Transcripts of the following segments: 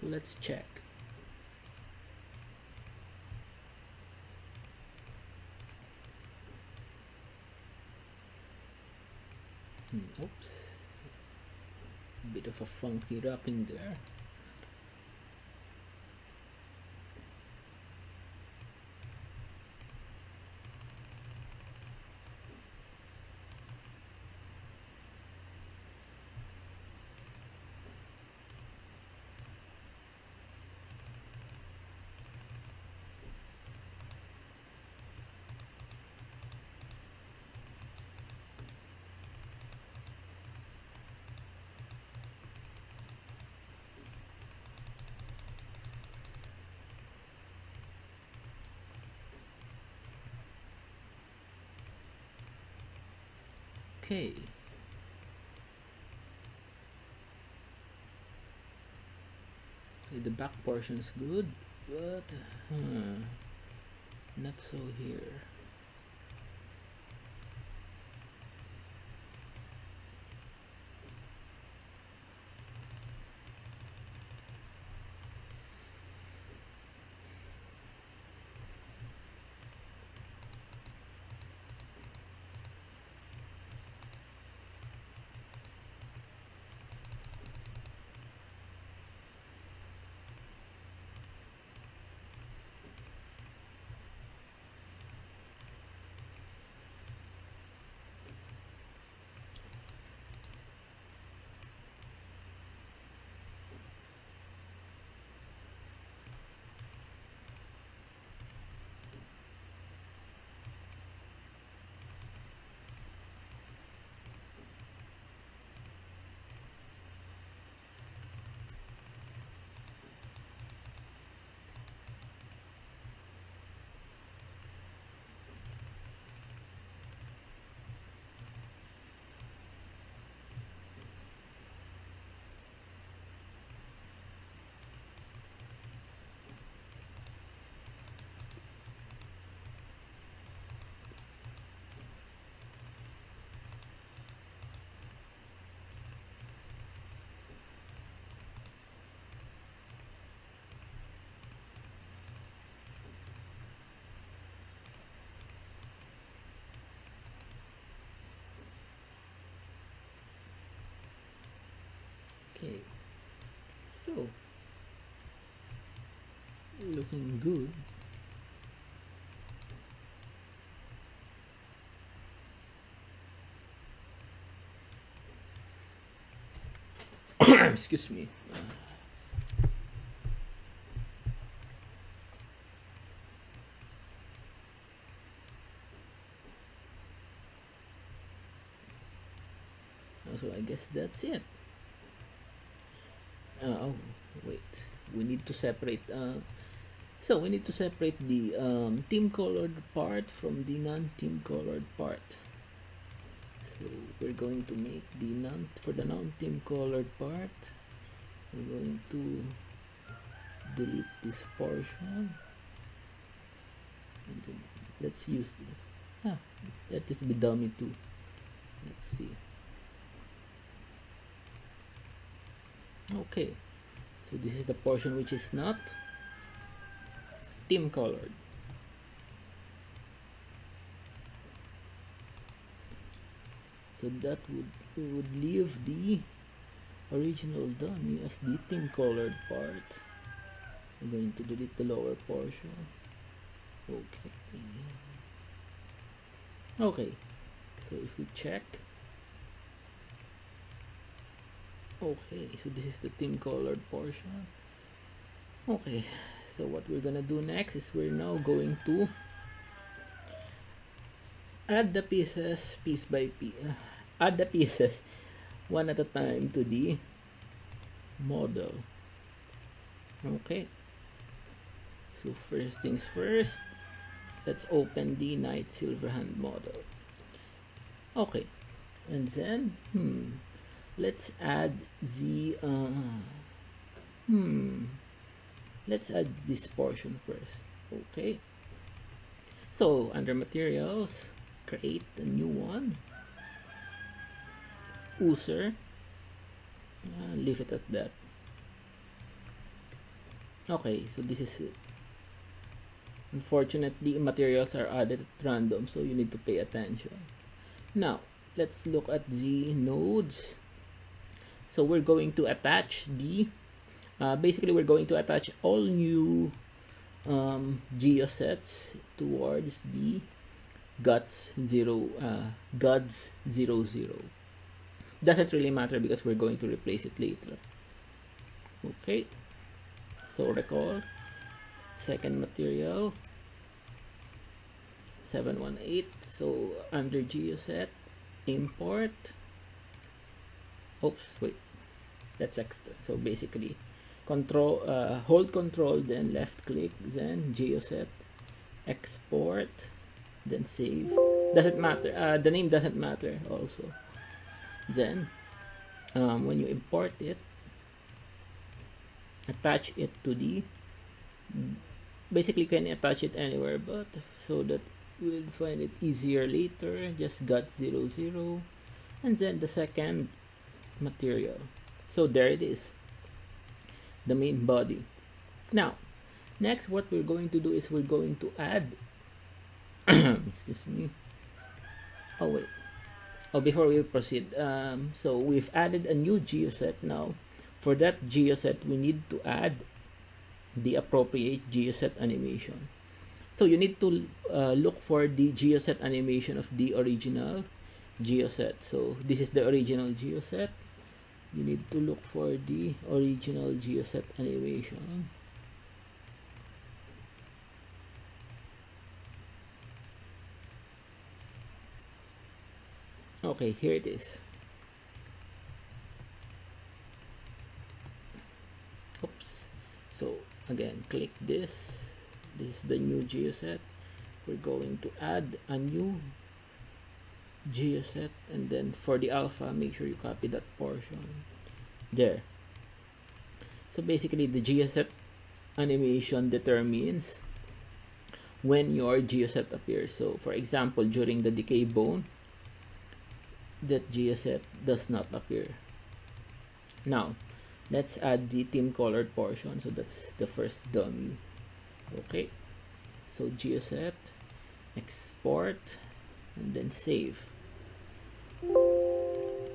So let's check. Oops, bit of a funky wrapping there. Okay. The back portion is good, but not so here. Okay, so looking good. Excuse me. So I guess that's it. Oh wait, we need to separate the team colored part from the non-team colored part. So we're going to make the non-team colored part, we're going to delete this portion, and then let's use this. Let this be dummy too. Let's see. Okay, so this is the portion which is not team colored. So that would leave the original dummy as the team colored part. I'm going to delete the lower portion. Okay, so if we check. Okay, so this is the team colored portion. Okay, so what we're gonna do next is we're now going to add the pieces piece by piece, add the pieces one at a time to the model. Okay, so first things first, let's open the Knight Silverhand model. Okay, and then let's add the let's add this portion first. Okay, so under materials, create a new one, ooser, leave it at that. Okay, so this is it. Unfortunately, materials are added at random, so you need to pay attention. Now, let's look at the nodes. So we're going to attach the, basically we're going to attach all new geosets towards the GUTS 00. Doesn't really matter because we're going to replace it later. Okay, so recall second material 718. So under geoset import, oops, wait, that's extra. So basically control, hold control, then left click, then geoset export, then save. Doesn't matter, the name doesn't matter also. Then when you import it, attach it to the, basically can attach it anywhere, but so that we'll find it easier later, just GUTS 00, and then the second material. So there it is, the main body. Now next, what we're going to do is we're going to add excuse me, oh wait, oh, before we proceed, so we've added a new geoset. Now for that geoset we need to add the appropriate geoset animation. So you need to look for the geoset animation of the original geoset. So this is the original geoset. You need to look for the original geoset animation. Okay, here it is. Oops. So again, click this. This is the new geoset. We're going to add a new geoset, and then for the alpha, make sure you copy that portion there. So basically the geoset animation determines when your geoset appears. So for example, during the decay bone, that geoset does not appear. Now let's add the team colored portion. So that's the first dummy. Okay, so geoset export, and then save.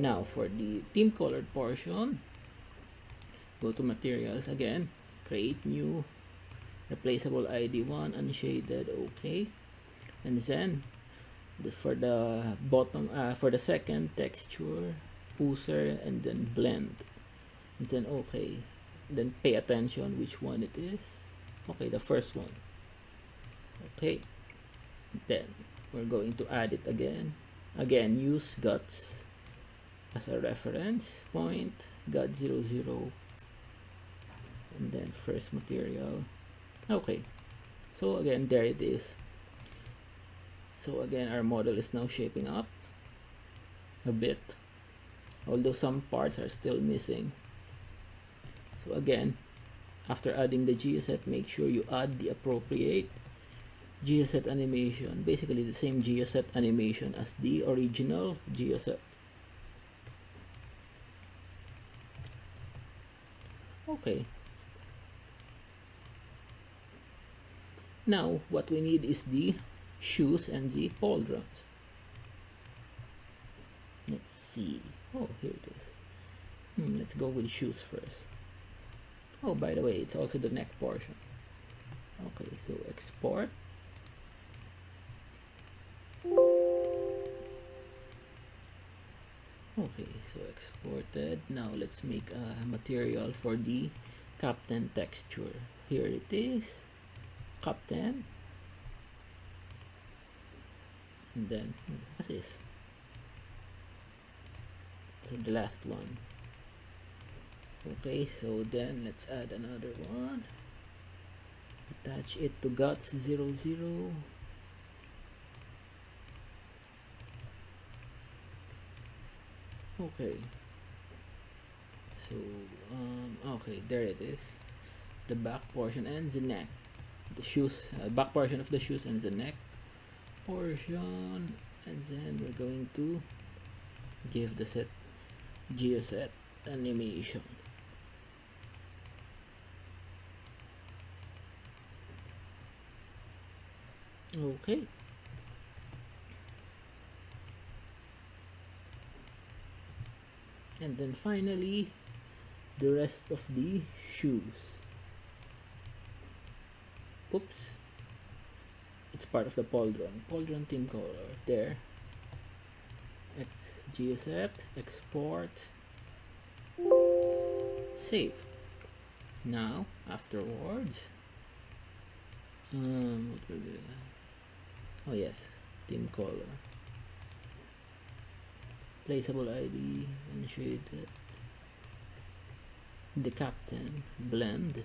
Now for the team colored portion, go to materials again, create new, replaceable id1, unshaded. Okay, and then for the bottom, for the second texture, oozer, and then blend, and then okay, then pay attention which one it is. Okay, the first one. Okay, then we're going to add it again. Again, use GUTS as a reference point, GUTS 00, and then first material. Okay, so again, there it is. So again, our model is now shaping up a bit, although some parts are still missing. So again, after adding the geoset, make sure you add the appropriate geoset animation, basically the same geoset animation as the original geoset. Okay, now what we need is the shoes and the pauldrons. Let's see, oh, here it is. Let's go with shoes first. Oh, by the way, it's also the neck portion. Okay, so export. Okay, so exported. Now let's make a material for the captain texture. Here it is, captain, and then what is this? So the last one. Okay, so then let's add another one, attach it to GUTS 00. Okay, so okay, there it is, the back portion and the neck, the shoes, back portion of the shoes and the neck portion, and then we're going to give the set geoset animation. Okay. And then finally, the rest of the shoes. Oops. It's part of the pauldron theme color there. GSF, export, save. Now afterwards, what will do? Oh yes, theme color, placeable ID, and shaded. The captain, blend,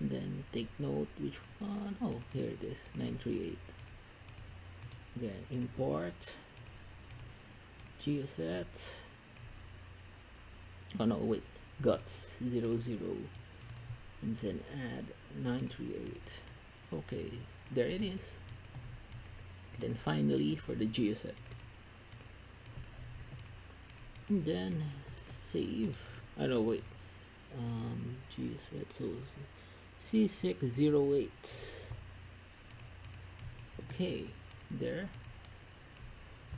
and then take note which one. Oh, here it is, 938. Again, import geosets. Oh no, wait, guts 00, and then add 938. Okay, there it is. Then finally for the geoset, and then save. I know, wait, geoset, so C608. Okay, there.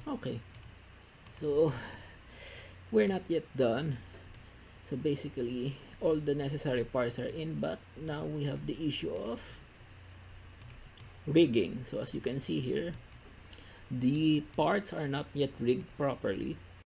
Okay, so we're not yet done. So basically all the necessary parts are in, but now we have the issue of rigging. So as you can see here, the parts are not yet rigged properly.